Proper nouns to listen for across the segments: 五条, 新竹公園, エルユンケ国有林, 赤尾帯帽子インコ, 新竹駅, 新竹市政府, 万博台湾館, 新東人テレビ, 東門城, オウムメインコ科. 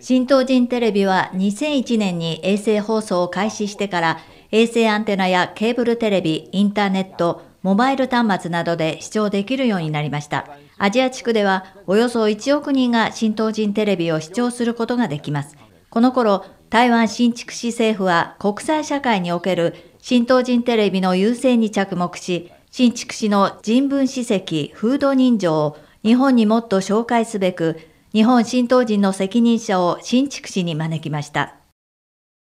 新東人テレビは2001年に衛星放送を開始してから衛星アンテナやケーブルテレビ、インターネット、モバイル端末などで視聴できるようになりました。アジア地区ではおよそ1億人が新東人テレビを視聴することができます。この頃、台湾新竹市政府は国際社会における新東人テレビの優勢に着目し、新竹市の人文史跡、風土人情を日本にもっと紹介すべく、日本新東人の責任者を新竹市に招きました。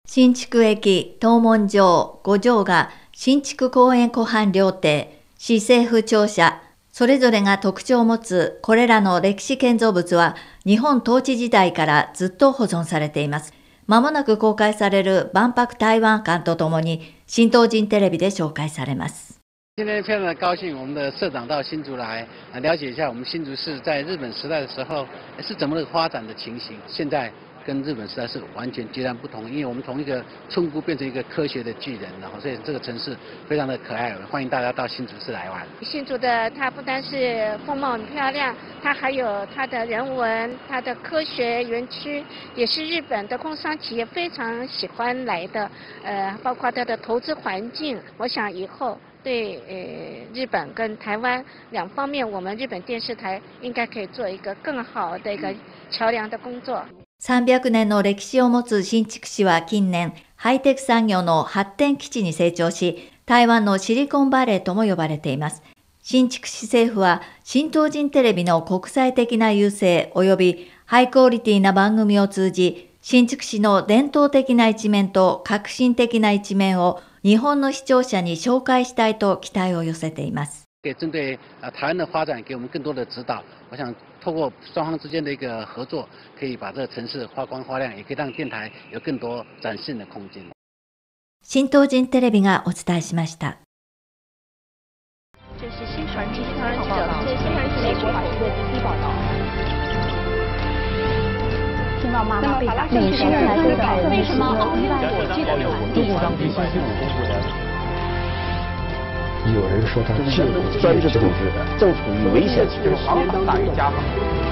新竹駅、東門城、五条が新竹公園湖畔料亭、市政府庁舎、それぞれが特徴を持つこれらの歴史建造物は日本統治時代からずっと保存されています。まもなく公開される万博台湾館とともに新東人テレビで紹介されます。今天非常高興我们的社长到新竹来了解一下我们新竹市在日本时代的时候是怎么发展的情形。现在跟日本时代是完全截然不同，因为我们从一个村姑变成一个科学的巨人，然后所以这个城市非常的可爱，欢迎大家到新竹市来玩。新竹的它不单是风貌很漂亮，它还有它的人文、它的科学园区，也是日本的工商企业非常喜欢来的，包括它的投资环境。我想以后对日本跟台湾两方面，我们日本电视台应该可以做一个更好的一个桥梁的工作。300年の歴史を持つ新竹市は近年、ハイテク産業の発展基地に成長し、台湾のシリコンバレーとも呼ばれています。新竹市政府は、新東人テレビの国際的な優勢及びハイクオリティな番組を通じ、新竹市の伝統的な一面と革新的な一面を日本の視聴者に紹介したいと期待を寄せています。针对台湾的发展，给我们更多的指导。我想透过双方之间的一个合作，可以把这个城市发光发亮，也可以让电台有更多展现的空间。新東人テレビがお伝えしました。这是新传媒新闻记者美国法律的第一报道。听到吗？那么法拉盛是为什么奥运火炬的第一张第三十五公布的？有人说他是专制统治的，政府与危险之间，法律大于家法。